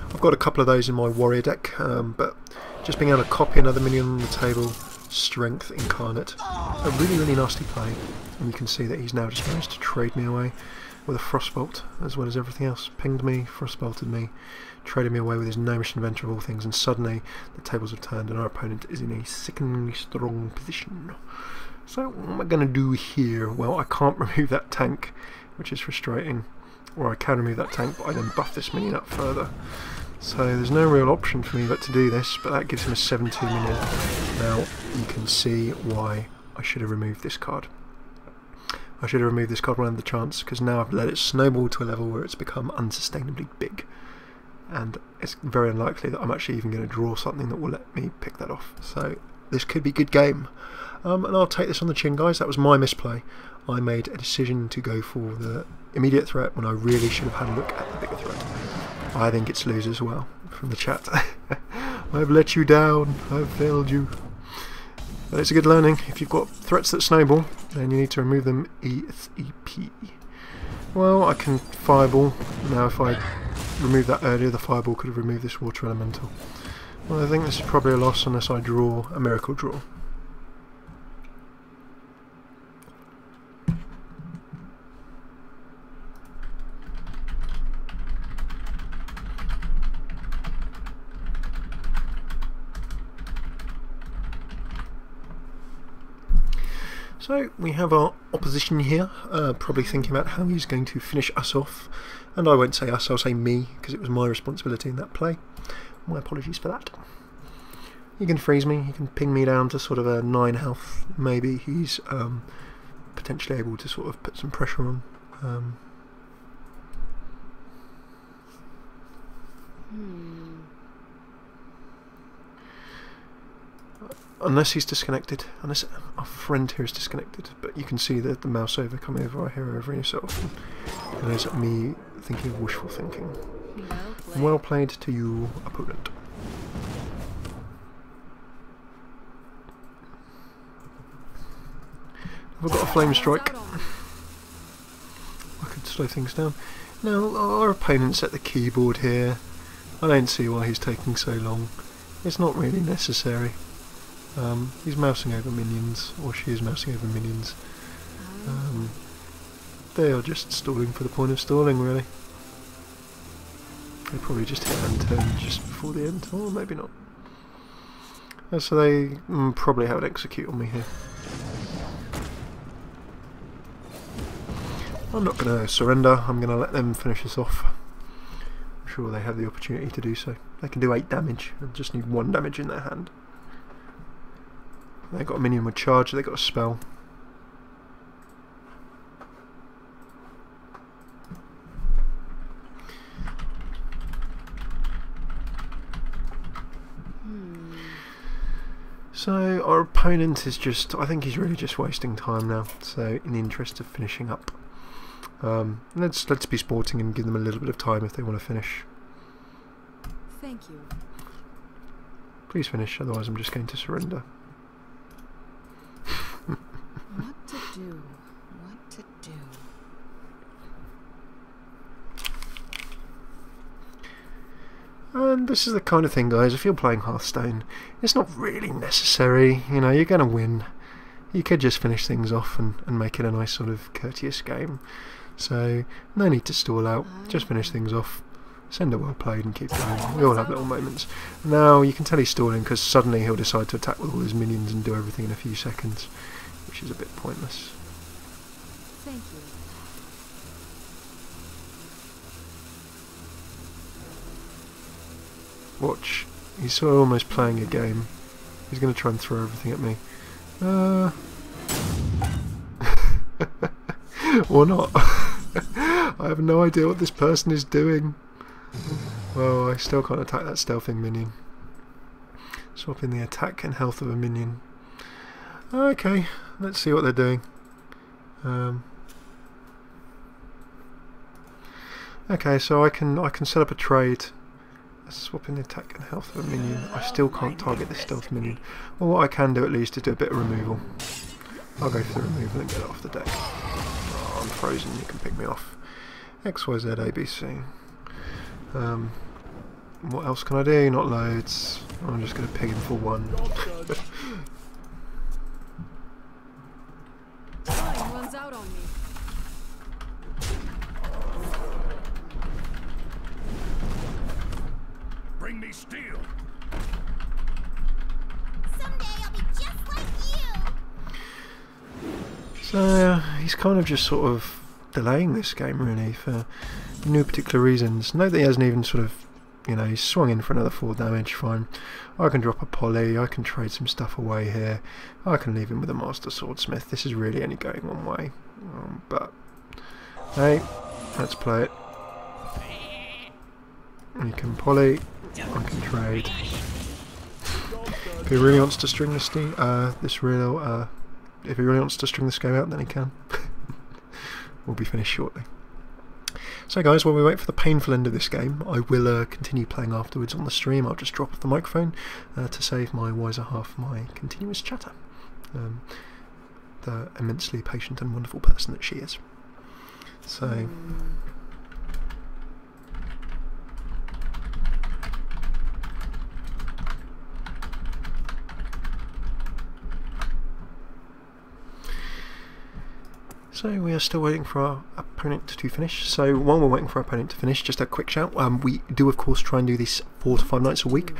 I've got a couple of those in my warrior deck, but just being able to copy another minion on the table... Strength Incarnate, a really, really nasty play, and you can see that he's now just managed to trade me away with a Frostbolt, as well as everything else. Pinged me, Frostbolted me, traded me away with his Gnomish Inventor of all things, and suddenly the tables have turned and our opponent is in a sickeningly strong position. So what am I going to do here? Well, I can't remove that tank, which is frustrating, or I can remove that tank, but I then buff this minion up further. So there's no real option for me but to do this, but that gives him a 7/2 minion. Now you can see why I should have removed this card. I should have removed this card when I had the chance, because now I've let it snowball to a level where it's become unsustainably big. and it's very unlikely that I'm actually even going to draw something that will let me pick that off. So this could be a good game. And I'll take this on the chin, guys. That was my misplay. I made a decision to go for the immediate threat when I really should have had a look at the bigger threat. I think it's lose as well from the chat. I've let you down. I've failed you. But it's a good learning. If you've got threats that snowball, then you need to remove them ASAP. Well, I can fireball. Now if I removed that earlier, the fireball could have removed this water elemental. Well, I think this is probably a loss unless I draw a miracle draw. So we have our opposition here, probably thinking about how he's going to finish us off. And I won't say us, I'll say me, because it was my responsibility in that play. My apologies for that. He can freeze me, he can ping me down to sort of a 9 health. Maybe he's potentially able to sort of put some pressure on. Unless he's disconnected, unless our friend here is disconnected, but you can see that the mouse over coming over our hero over yourself, and there's me thinking of wishful thinking. Well played to you, opponent. We've got a flame strike. I could slow things down. Now our opponent's at the keyboard here. I don't see why he's taking so long. It's not really necessary. He's mousing over minions, or she is mousing over minions. They are just stalling for the point of stalling, really. They probably just hit end turn just before the end, or maybe not. So they probably have an execute on me here. I'm not going to surrender, I'm going to let them finish this off. I'm sure they have the opportunity to do so. They can do 8 damage, I just need 1 damage in their hand. They got a minion with charge, they got a spell. So our opponent is just, I think he's really just wasting time now, so in the interest of finishing up. Let's be sporting and give them a little bit of time if they want to finish. Thank you. Please finish, otherwise I'm just going to surrender. What to do? What to do? And this is the kind of thing, guys, if you're playing Hearthstone, it's not really necessary. You know, you're going to win. You could just finish things off and make it a nice sort of courteous game. So, no need to stall out. Just finish things off. Send a well played and keep going. We all have little moments. Now, you can tell he's stalling because suddenly he'll decide to attack with all his minions and do everything in a few seconds, which is a bit pointless. Thank you. Watch. He's sort of almost playing a game. He's going to try and throw everything at me. Or not. I have no idea what this person is doing. Well, I still can't attack that stealthing minion. Swapping the attack and health of a minion. Okay, let's see what they're doing. Okay, so I can set up a trade. Swapping the attack and health of a minion. I still can't target this stealth minion. Well, what I can do at least is do a bit of removal. I'll go for the removal and get it off the deck. Oh, I'm frozen, you can pick me off. X, Y, Z, A, B, C. What else can I do? Not loads. I'm just going to pig him for 1. Bring me steel. Someday I'll be just like you. So he's kind of just sort of delaying this game really for no particular reasons. Note that he hasn't even sort of, you know, he's swung in for another 4 damage. Fine. I can drop a poly. I can trade some stuff away here. I can leave him with a master swordsmith. This is really only going one way. But hey, let's play it. You can poly, I can trade. If he really wants to string this thing, if he really wants to string this game out, then he can. We'll be finished shortly. So guys, while we wait for the painful end of this game, I will continue playing afterwards on the stream. I'll just drop off the microphone to save my wiser half my continuous chatter. The immensely patient and wonderful person that she is. So... So we are still waiting for our opponent to finish. So while we're waiting for our opponent to finish, just a quick shout. We do of course try and do this 4 to 5 nights a week.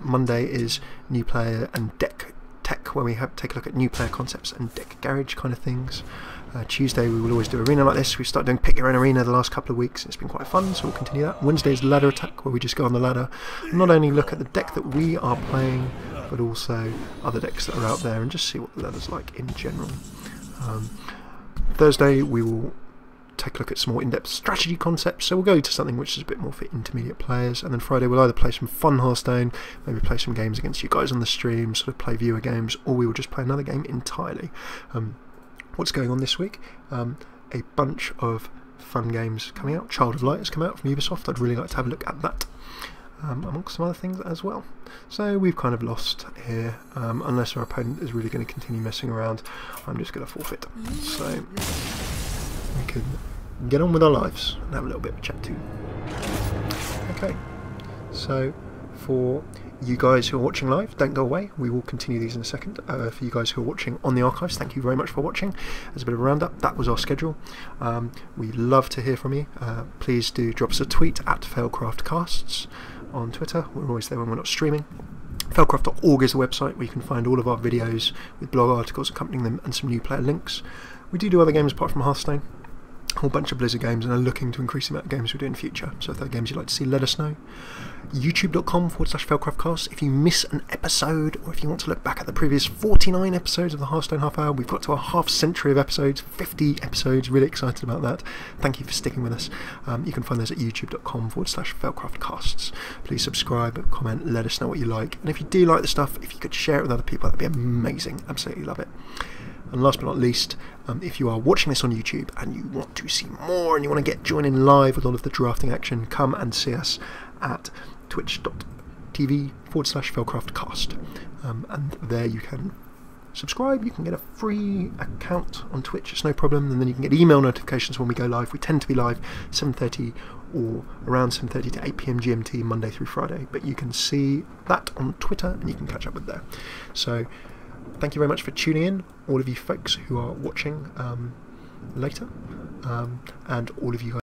Monday is new player and deck tech, where we take a look at new player concepts and deck garage kind of things. Tuesday we will always do arena like this. We started doing pick your own arena the last couple of weeks. It's been quite fun, so we'll continue that. Wednesday's ladder attack, where we just go on the ladder, not only look at the deck that we are playing, but also other decks that are out there and just see what the ladder's like in general. Thursday we will take a look at some more in-depth strategy concepts, so we'll go to something which is a bit more for intermediate players, and then Friday we'll either play some fun Hearthstone, maybe play some games against you guys on the stream, sort of play viewer games, or we will just play another game entirely. What's going on this week? A bunch of fun games coming out. Child of Light has come out from Ubisoft, I'd really like to have a look at that. Amongst some other things as well. So we've kind of lost here, unless our opponent is really going to continue messing around. I'm just going to forfeit. So we can get on with our lives and have a little bit of a chat too. Okay, so for you guys who are watching live, don't go away, we will continue these in a second. For you guys who are watching on the archives, thank you very much for watching. As a bit of a roundup, that was our schedule. We love to hear from you. Please do drop us a tweet at failcraftcasts on Twitter. We're always there when we're not streaming. Failcraft.org is the website where you can find all of our videos with blog articles accompanying them and some new player links. We do other games apart from Hearthstone, a whole bunch of Blizzard games, and are looking to increase the amount of games we do in future, so if there are games you'd like to see, let us know. youtube.com/failcraftcast. If you miss an episode, or if you want to look back at the previous 49 episodes of the Hearthstone Half Hour, we've got to a half century of episodes, 50 episodes, really excited about that. Thank you for sticking with us. You can find those at youtube.com/failcraftcasts. Please subscribe, comment, let us know what you like, and if you do like the stuff, if you could share it with other people, that'd be amazing, absolutely love it. And last but not least, if you are watching this on YouTube and you want to see more and you want to join in live with all of the drafting action, come and see us at twitch.tv/failcraftcast. And there you can subscribe, you can get a free account on Twitch, it's no problem, and then you can get email notifications when we go live. We tend to be live 7:30 or around 7:30 to 8 PM GMT Monday through Friday, but you can see that on Twitter and you can catch up with there. So thank you very much for tuning in, all of you folks who are watching later, and all of you guys